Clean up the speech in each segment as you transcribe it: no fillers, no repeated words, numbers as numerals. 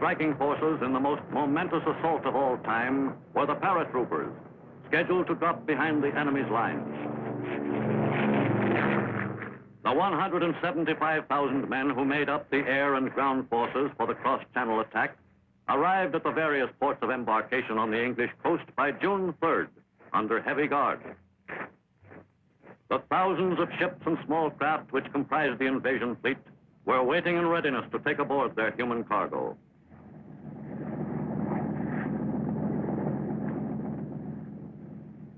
striking forces in the most momentous assault of all time were the paratroopers, scheduled to drop behind the enemy's lines. The 175,000 men who made up the air and ground forces for the cross-channel attack arrived at the various ports of embarkation on the English coast by June 3rd under heavy guard. The thousands of ships and small craft which comprised the invasion fleet were waiting in readiness to take aboard their human cargo.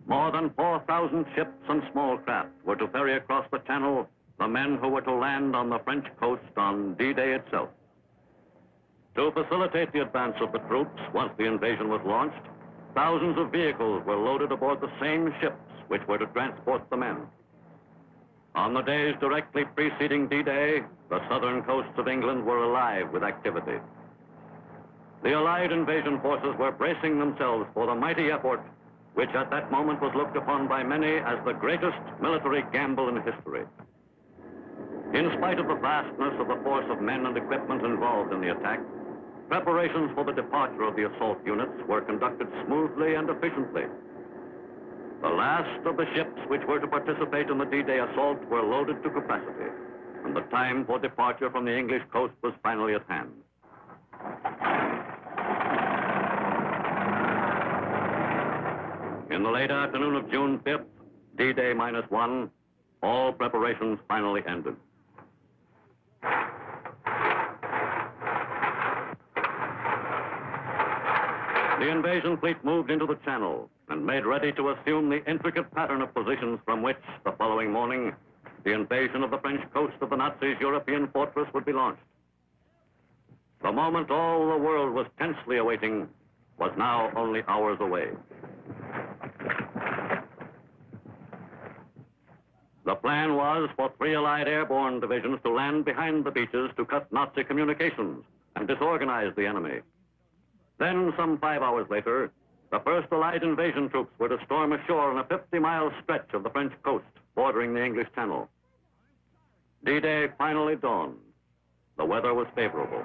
More than 4,000 ships and small craft were to ferry across the channel the men who were to land on the French coast on D-Day itself. To facilitate the advance of the troops once the invasion was launched, thousands of vehicles were loaded aboard the same ships which were to transport the men. On the days directly preceding D-Day, the southern coasts of England were alive with activity. The Allied invasion forces were bracing themselves for the mighty effort which at that moment was looked upon by many as the greatest military gamble in history. In spite of the vastness of the force of men and equipment involved in the attack, preparations for the departure of the assault units were conducted smoothly and efficiently. The last of the ships which were to participate in the D-Day assault were loaded to capacity, and the time for departure from the English coast was finally at hand. In the late afternoon of June 5th, D-Day minus one, all preparations finally ended. The invasion fleet moved into the channel and made ready to assume the intricate pattern of positions from which, the following morning, the invasion of the French coast of the Nazis' European fortress would be launched. The moment all the world was tensely awaiting was now only hours away. The plan was for 3 Allied airborne divisions to land behind the beaches to cut Nazi communications and disorganize the enemy. Then, some 5 hours later, the first Allied invasion troops were to storm ashore on a 50-mile stretch of the French coast bordering the English Channel. D-Day finally dawned. The weather was favorable.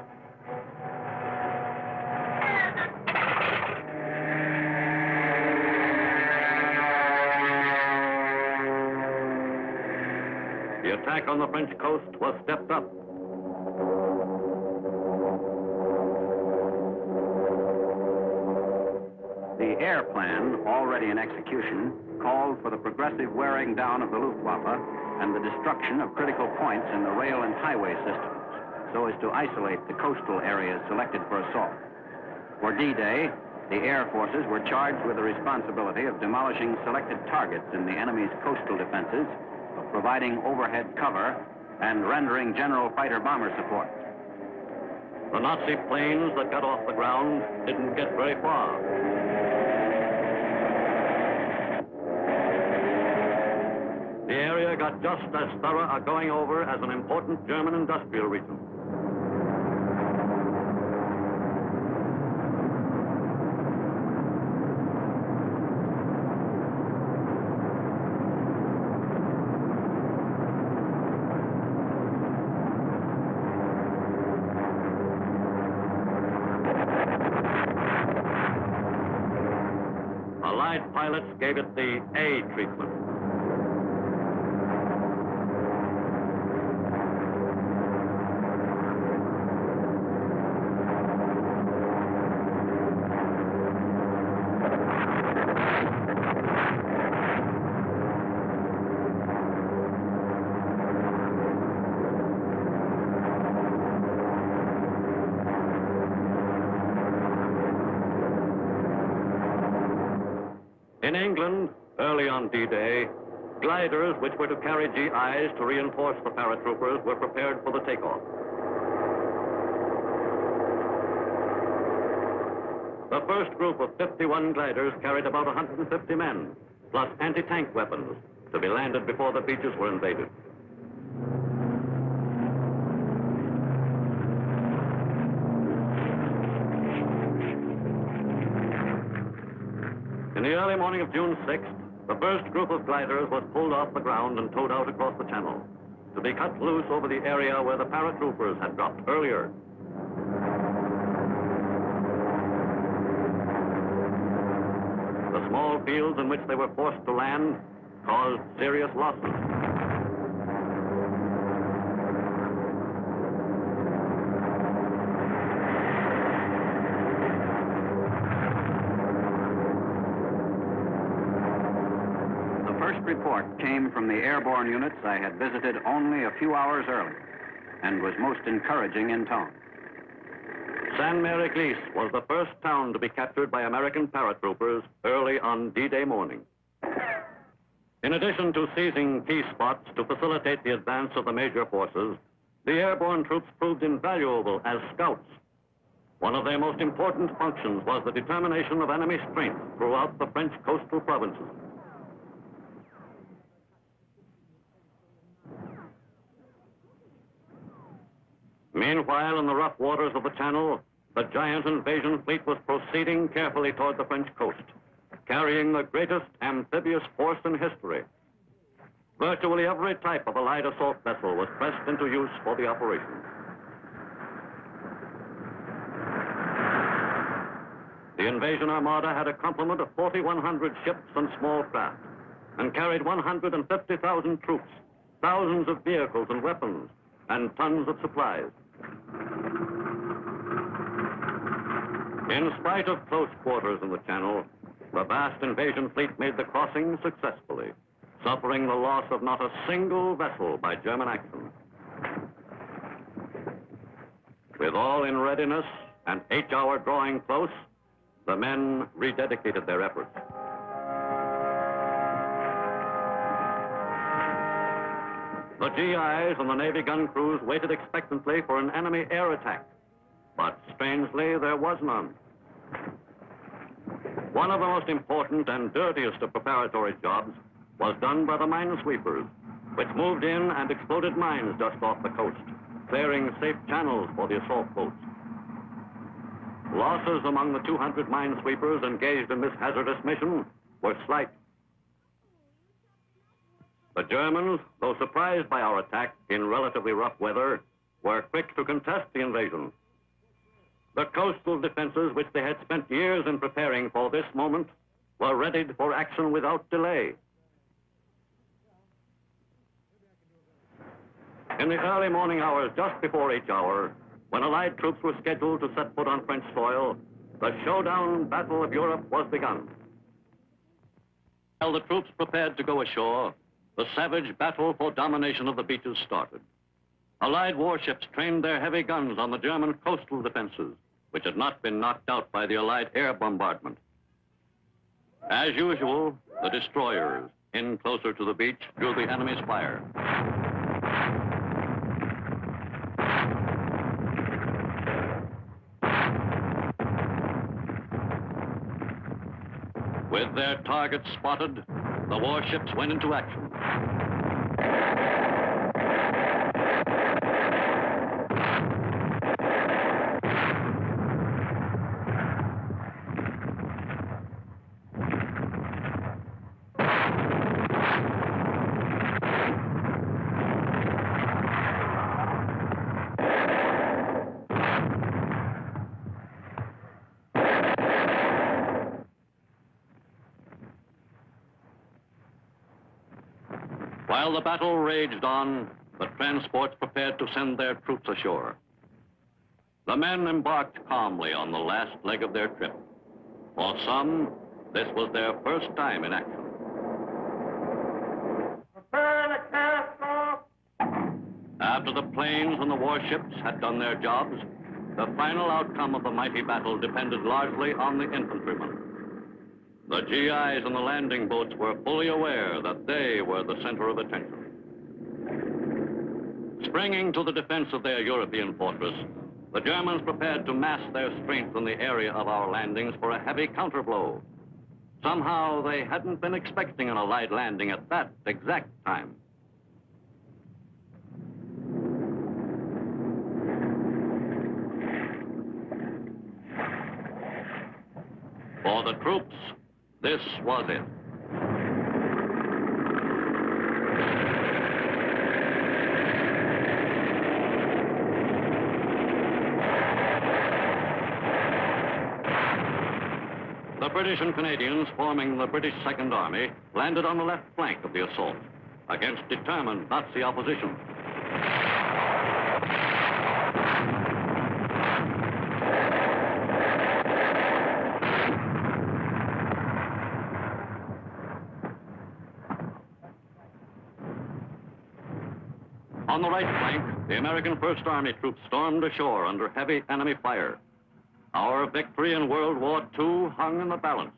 The attack on the French coast was stepped up. The air plan, already in execution, called for the progressive wearing down of the Luftwaffe and the destruction of critical points in the rail and highway systems, so as to isolate the coastal areas selected for assault. For D-Day, the air forces were charged with the responsibility of demolishing selected targets in the enemy's coastal defenses, of providing overhead cover, and rendering general fighter-bomber support. The Nazi planes that got off the ground didn't get very far. The area got just as thorough a going over as an important German industrial region. Allied pilots gave it the A treatment. In England, early on D-Day, gliders which were to carry GIs to reinforce the paratroopers were prepared for the takeoff. The first group of 51 gliders carried about 150 men, plus anti-tank weapons, to be landed before the beaches were invaded. In the early morning of June 6th, the first group of gliders was pulled off the ground and towed out across the channel to be cut loose over the area where the paratroopers had dropped earlier. small fields in which they were forced to land caused serious losses. The first report came from the airborne units I had visited only a few hours earlier and was most encouraging in tone. Sainte-Mère-Église was the first town to be captured by American paratroopers early on D-Day morning. In addition to seizing key spots to facilitate the advance of the major forces, the airborne troops proved invaluable as scouts. One of their most important functions was the determination of enemy strength throughout the French coastal provinces. Meanwhile, in the rough waters of the Channel, the giant invasion fleet was proceeding carefully toward the French coast, carrying the greatest amphibious force in history. Virtually every type of Allied assault vessel was pressed into use for the operation. The invasion armada had a complement of 4,100 ships and small craft, and carried 150,000 troops, thousands of vehicles and weapons, and tons of supplies. In spite of close quarters in the Channel, the vast invasion fleet made the crossing successfully, suffering the loss of not a single vessel by German action. With all in readiness and each hour drawing close, the men rededicated their efforts. The GIs and the Navy gun crews waited expectantly for an enemy air attack, but strangely, there was none. One of the most important and dirtiest of preparatory jobs was done by the minesweepers, which moved in and exploded mines just off the coast, clearing safe channels for the assault boats. Losses among the 200 minesweepers engaged in this hazardous mission were slight. The Germans, though surprised by our attack in relatively rough weather, were quick to contest the invasion. The coastal defenses, which they had spent years in preparing for this moment, were readied for action without delay. In the early morning hours, just before each hour, when Allied troops were scheduled to set foot on French soil, the showdown battle of Europe was begun. While the troops prepared to go ashore, the savage battle for domination of the beaches started. Allied warships trained their heavy guns on the German coastal defenses, which had not been knocked out by the Allied air bombardment. As usual, the destroyers, in closer to the beach, drew the enemy's fire. With their targets spotted, the warships went into action. While the battle raged on, the transports prepared to send their troops ashore. The men embarked calmly on the last leg of their trip. For some, this was their first time in action. After the planes and the warships had done their jobs, the final outcome of the mighty battle depended largely on the infantrymen. The GIs and the landing boats were fully aware that they were the center of attention. Springing to the defense of their European fortress, the Germans prepared to mass their strength in the area of our landings for a heavy counterblow. Somehow they hadn't been expecting an Allied landing at that exact time. For the troops, this was it. The The British and Canadians forming the British Second Army landed on the left flank of the assault against determined Nazi opposition. On the right flank, the American First Army troops stormed ashore under heavy enemy fire. Our victory in World War II hung in the balance.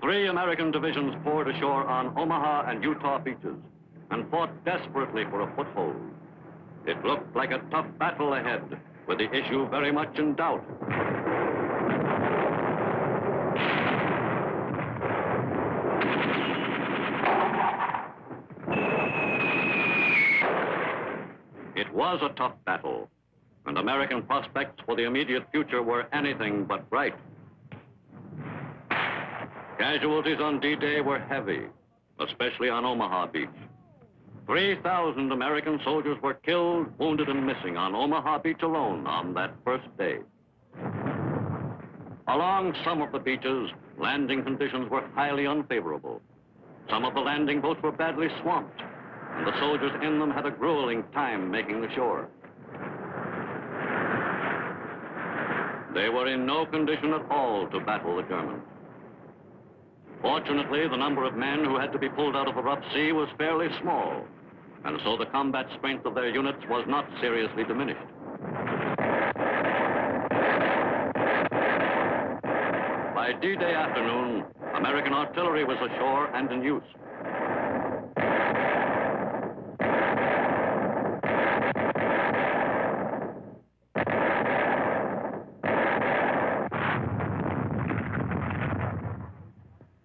Three American divisions poured ashore on Omaha and Utah beaches and fought desperately for a foothold. It looked like a tough battle ahead, with the issue very much in doubt. It was a tough battle, and American prospects for the immediate future were anything but bright. Casualties on D-Day were heavy, especially on Omaha Beach. 3,000 American soldiers were killed, wounded, and missing on Omaha Beach alone on that first day. Along some of the beaches, landing conditions were highly unfavorable. Some of the landing boats were badly swamped, and the soldiers in them had a grueling time making the shore. They were in no condition at all to battle the Germans. Fortunately, the number of men who had to be pulled out of the rough sea was fairly small, and so the combat strength of their units was not seriously diminished. By D-Day afternoon, American artillery was ashore and in use.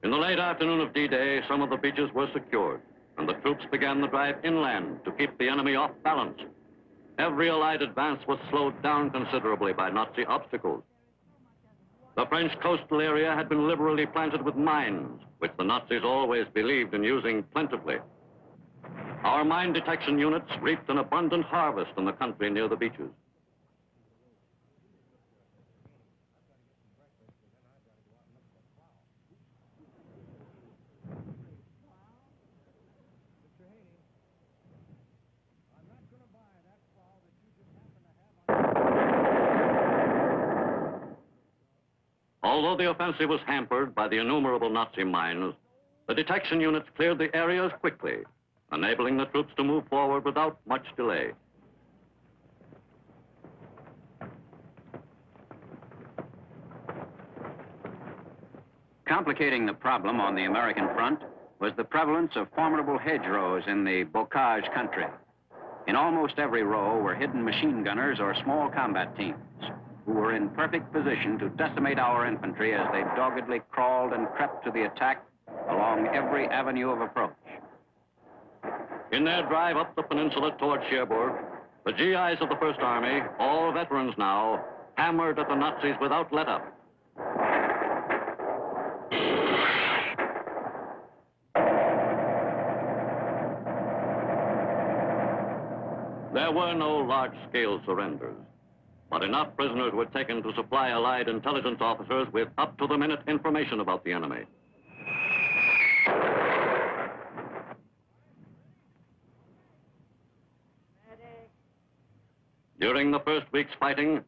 In the late afternoon of D-Day, some of the beaches were secured, and the troops began the drive inland to keep the enemy off balance. Every Allied advance was slowed down considerably by Nazi obstacles. The French coastal area had been liberally planted with mines, which the Nazis always believed in using plentifully. Our mine detection units reaped an abundant harvest in the country near the beaches. Although the offensive was hampered by the innumerable Nazi mines, the detection units cleared the areas quickly, enabling the troops to move forward without much delay. Complicating the problem on the American front was the prevalence of formidable hedgerows in the Bocage country. In almost every row were hidden machine gunners or small combat teams, who were in perfect position to decimate our infantry as they doggedly crawled and crept to the attack along every avenue of approach. In their drive up the peninsula toward Cherbourg, the GIs of the First Army, all veterans now, hammered at the Nazis without let-up. There were no large-scale surrenders, but enough prisoners were taken to supply Allied intelligence officers with up-to-the-minute information about the enemy. During the first week's fighting,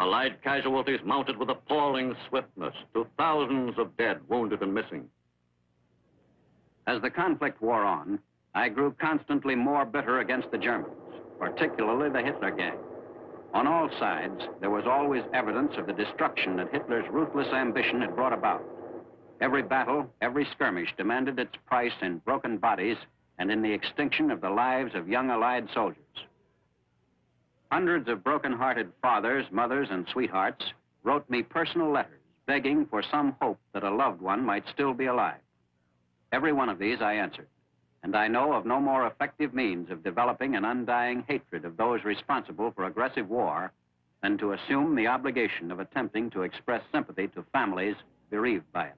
Allied casualties mounted with appalling swiftness to thousands of dead, wounded, and missing. As the conflict wore on, I grew constantly more bitter against the Germans, particularly the Hitler gang. On all sides, there was always evidence of the destruction that Hitler's ruthless ambition had brought about. Every battle, every skirmish demanded its price in broken bodies and in the extinction of the lives of young Allied soldiers. Hundreds of broken-hearted fathers, mothers, and sweethearts wrote me personal letters begging for some hope that a loved one might still be alive. Every one of these I answered, and I know of no more effective means of developing an undying hatred of those responsible for aggressive war than to assume the obligation of attempting to express sympathy to families bereaved by it.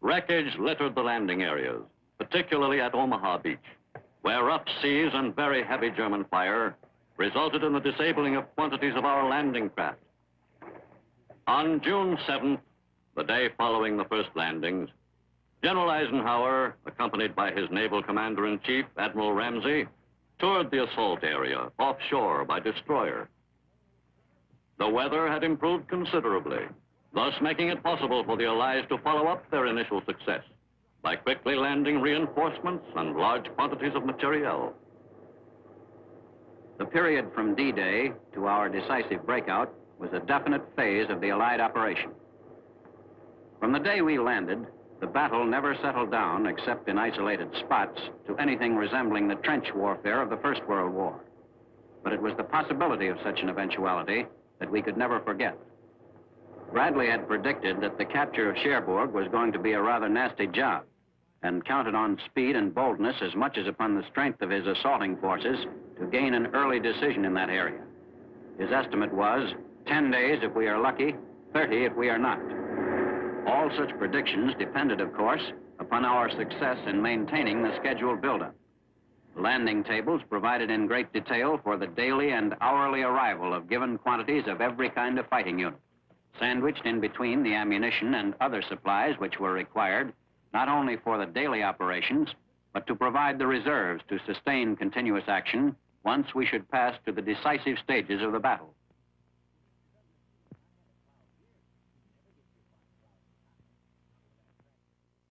Wreckage littered the landing areas, particularly at Omaha Beach, where rough seas and very heavy German fire resulted in the disabling of quantities of our landing craft. On June 7th, the day following the first landings, General Eisenhower, accompanied by his naval commander-in-chief, Admiral Ramsey, toured the assault area offshore by destroyer. The weather had improved considerably, thus making it possible for the Allies to follow up their initial success by quickly landing reinforcements and large quantities of materiel. The period from D-Day to our decisive breakout was a definite phase of the Allied operation. From the day we landed, the battle never settled down, except in isolated spots, to anything resembling the trench warfare of the First World War. But it was the possibility of such an eventuality that we could never forget. Bradley had predicted that the capture of Cherbourg was going to be a rather nasty job, and counted on speed and boldness as much as upon the strength of his assaulting forces to gain an early decision in that area. His estimate was 10 days if we are lucky, 30 if we are not. All such predictions depended, of course, upon our success in maintaining the scheduled buildup. Landing tables provided in great detail for the daily and hourly arrival of given quantities of every kind of fighting unit. Sandwiched in between the ammunition and other supplies which were required, not only for the daily operations, but to provide the reserves to sustain continuous action once we should pass to the decisive stages of the battle.